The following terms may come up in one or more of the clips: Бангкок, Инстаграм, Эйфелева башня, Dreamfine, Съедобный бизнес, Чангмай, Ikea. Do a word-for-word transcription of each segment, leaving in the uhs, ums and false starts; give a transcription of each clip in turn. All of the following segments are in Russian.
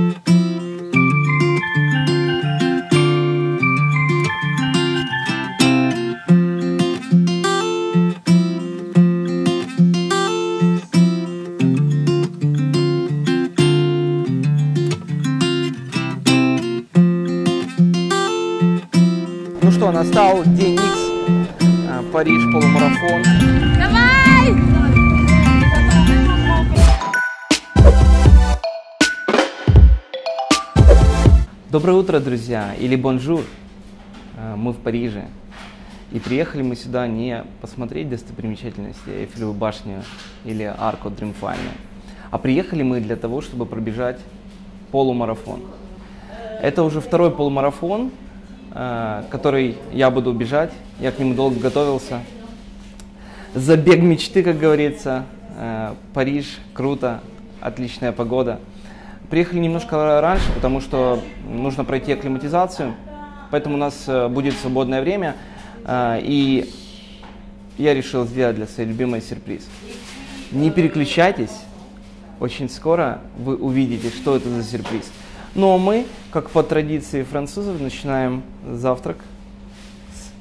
Ну что, настал день Икс, Париж, полумарафон. Давай! Доброе утро, друзья, или бонжур. Мы в Париже. И приехали мы сюда не посмотреть достопримечательности Эйфелеву башню или арку Dreamfine, а приехали мы для того, чтобы пробежать полумарафон. Это уже второй полумарафон, который я буду бежать. Я к нему долго готовился. Забег мечты, как говорится. Париж, круто, отличная погода. Приехали немножко раньше, потому что нужно пройти акклиматизацию. Поэтому у нас будет свободное время. И я решил сделать для своей любимой сюрприз. Не переключайтесь. Очень скоро вы увидите, что это за сюрприз. Ну а мы, как по традиции французов, начинаем завтрак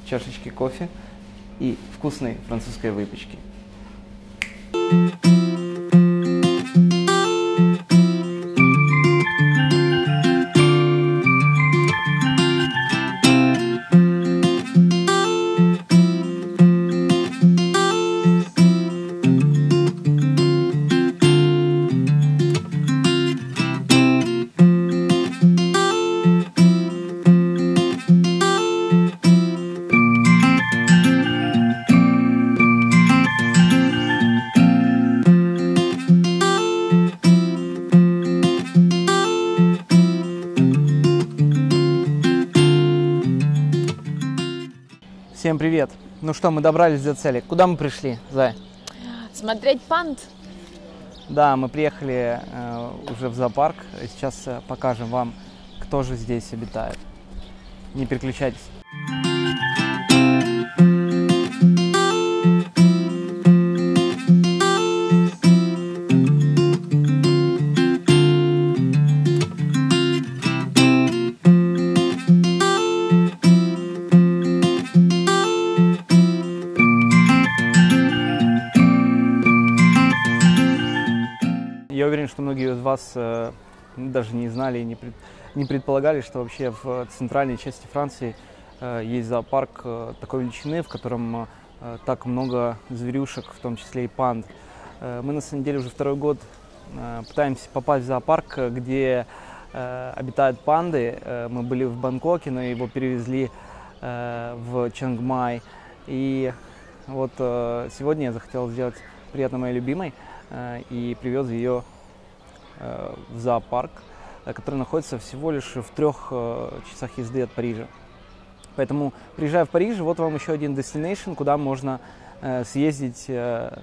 с чашечки кофе и вкусной французской выпечки. Всем привет! Ну что, мы добрались до цели. Куда мы пришли, Зая? Смотреть панд. Да, мы приехали э, уже в зоопарк. Сейчас э, покажем вам, кто же здесь обитает. Не переключайтесь. Я уверен, что многие из вас э, даже не знали и не, пред, не предполагали, что вообще в центральной части Франции э, есть зоопарк э, такой величины, в котором э, так много зверюшек, в том числе и панд. Э, мы на самом деле уже второй год э, пытаемся попасть в зоопарк, где э, обитают панды. Э, мы были в Бангкоке, но его перевезли э, в Чангмай. И вот э, сегодня я захотел сделать приятно моей любимой э, и привез ее в зоопарк, который находится всего лишь в трех часах езды от Парижа. Поэтому, приезжая в Париж, вот вам еще один destination, куда можно съездить с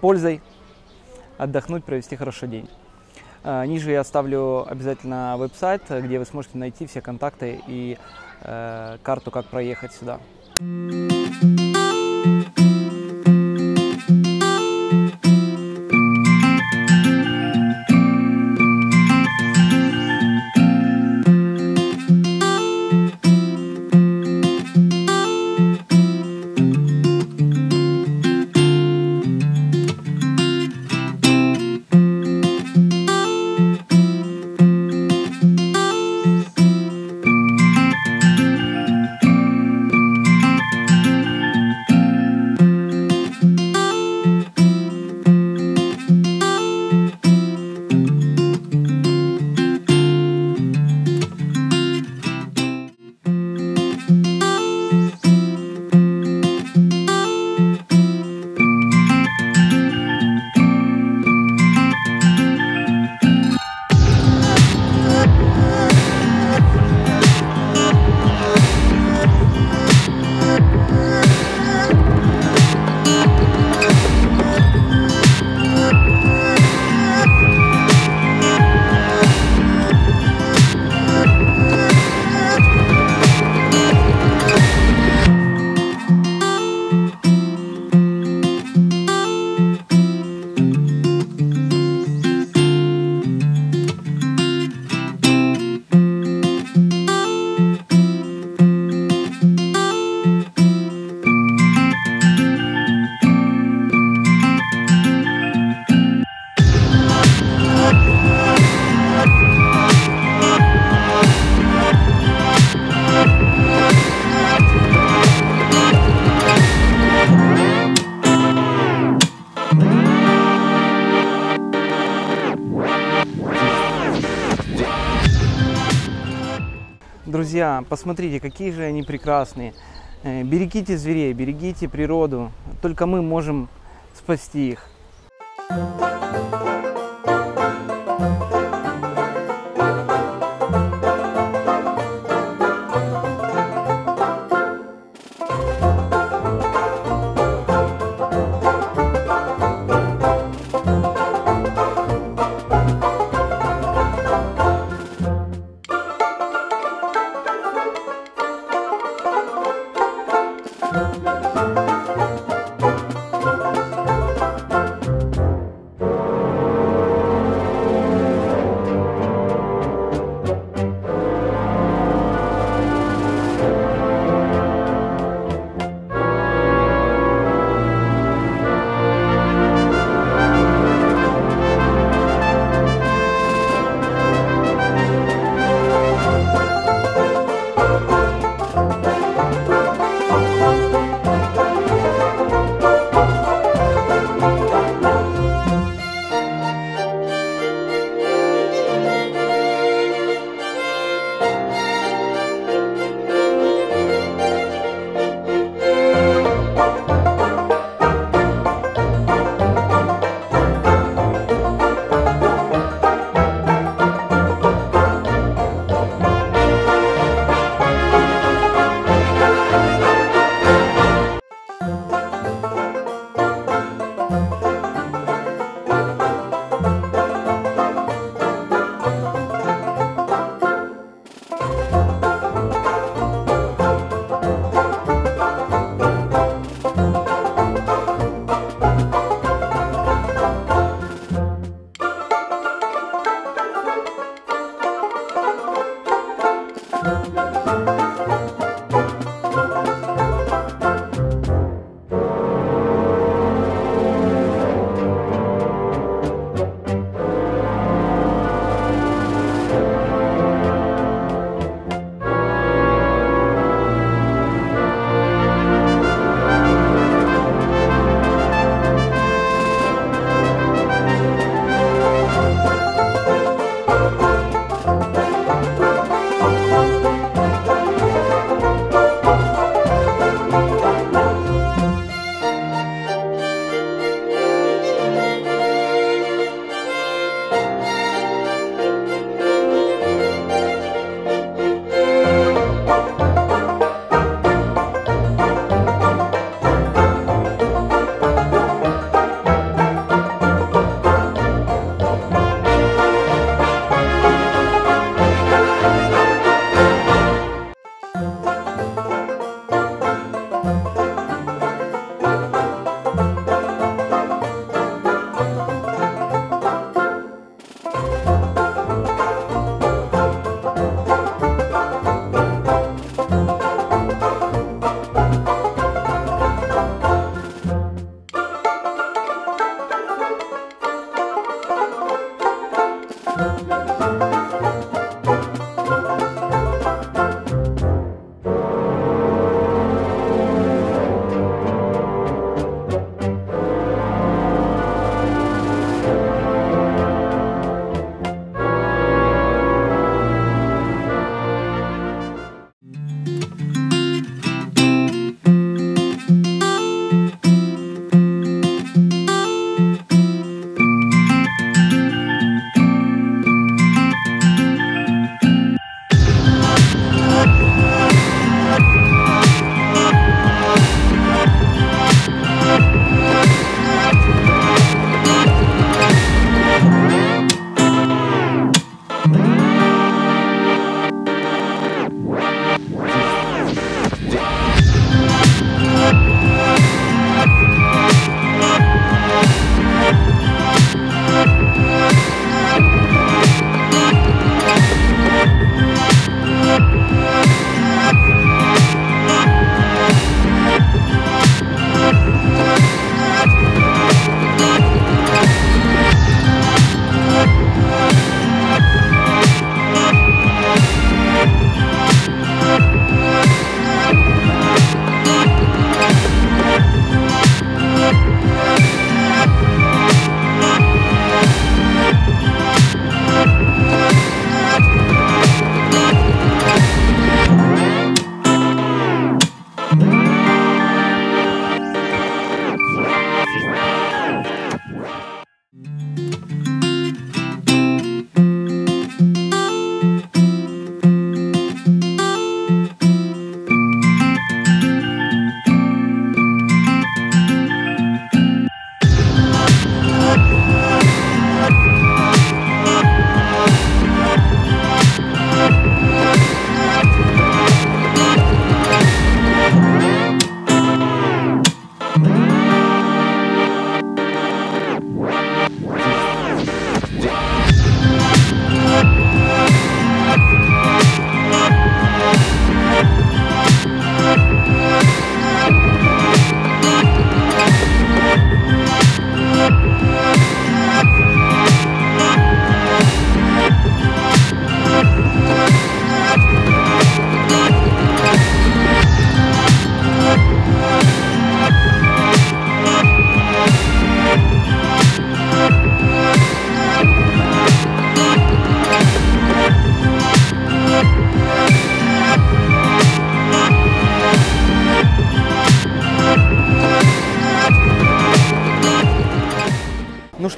пользой, отдохнуть, провести хороший день. Ниже я оставлю обязательно веб-сайт, где вы сможете найти все контакты и карту, как проехать сюда. друзья, посмотрите, какие же они прекрасные. Берегите зверей, берегите природу. Только мы можем спасти их. Thank you.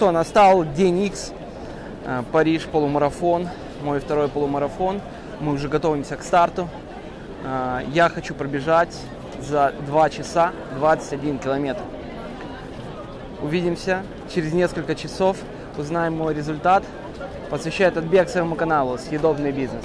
что, настал день X, Париж, полумарафон, мой второй полумарафон. Мы уже готовимся к старту. Я хочу пробежать за два часа двадцать один километр. Увидимся через несколько часов, узнаем мой результат. Посвящаю этот бег своему каналу «Съедобный бизнес».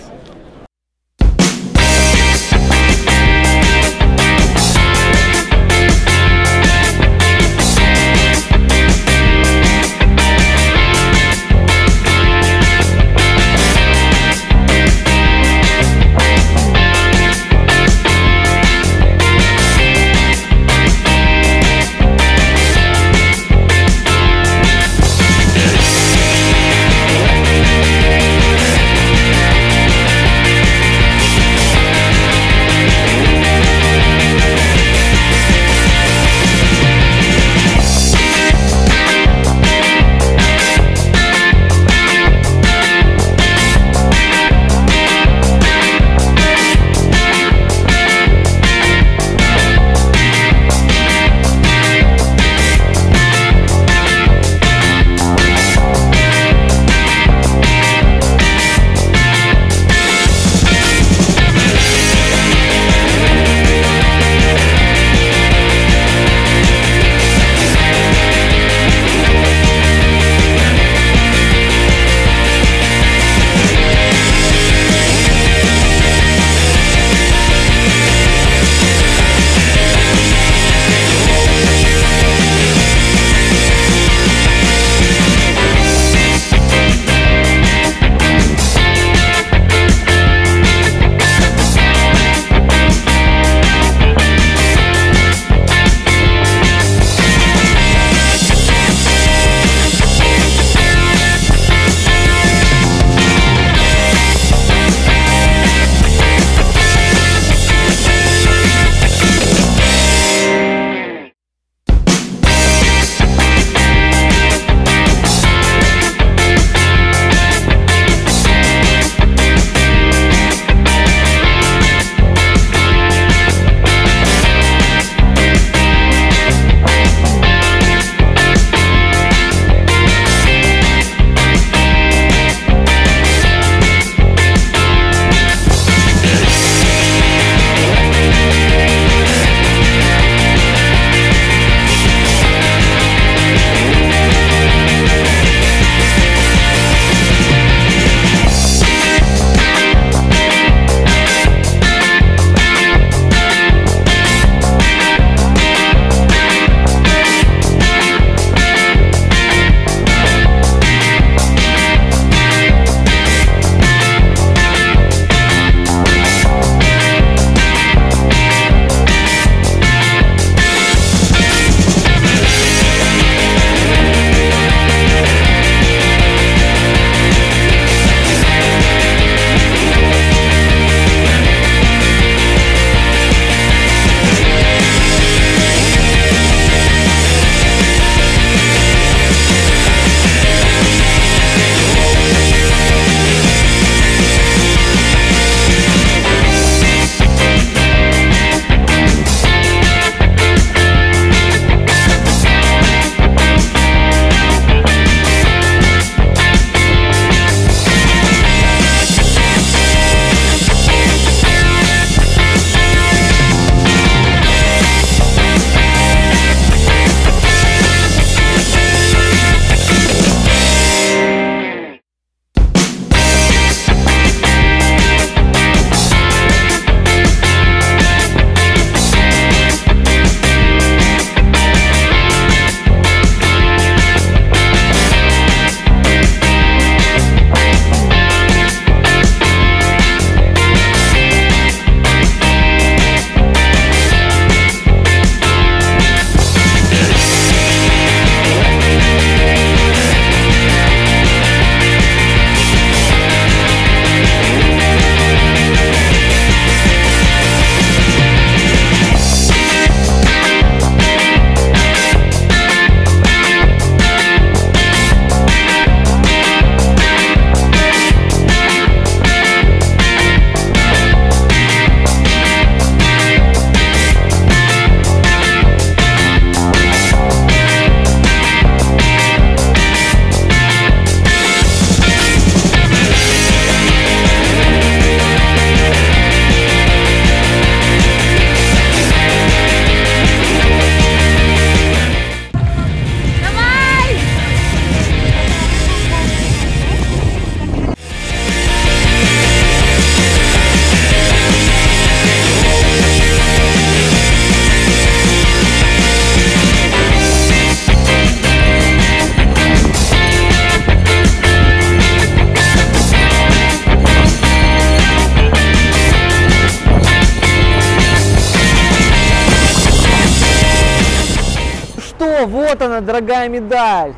дорогая медаль,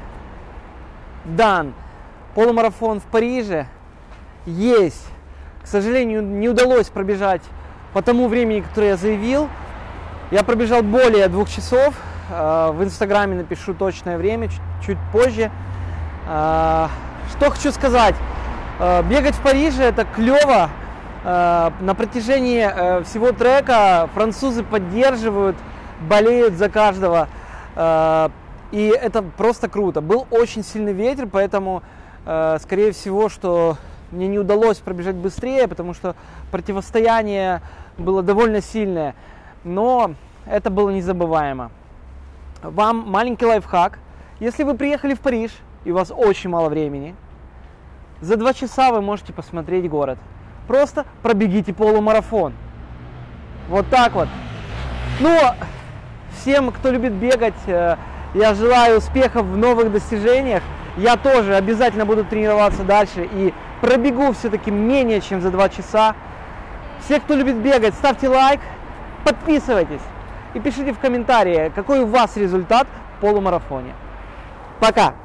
дан. Полумарафон в Париже есть. К сожалению, не удалось пробежать по тому времени, которое я заявил. Я пробежал более двух часов. В инстаграме напишу точное время чуть, чуть позже. Что хочу сказать. Бегать в Париже — это клево. На протяжении всего трека французы поддерживают, болеют за каждого. И это просто круто. Был очень сильный ветер, поэтому, скорее всего, что мне не удалось пробежать быстрее, потому что противостояние было довольно сильное. Но это было незабываемо. Вам маленький лайфхак. Если вы приехали в Париж и у вас очень мало времени, за два часа вы можете посмотреть город. Просто пробегите полумарафон. Вот так вот. Ну, всем, кто любит бегать, я желаю успехов в новых достижениях. Я тоже обязательно буду тренироваться дальше и пробегу все-таки менее чем за два часа. Все, кто любит бегать, ставьте лайк, подписывайтесь и пишите в комментарии, какой у вас результат в полумарафоне. Пока!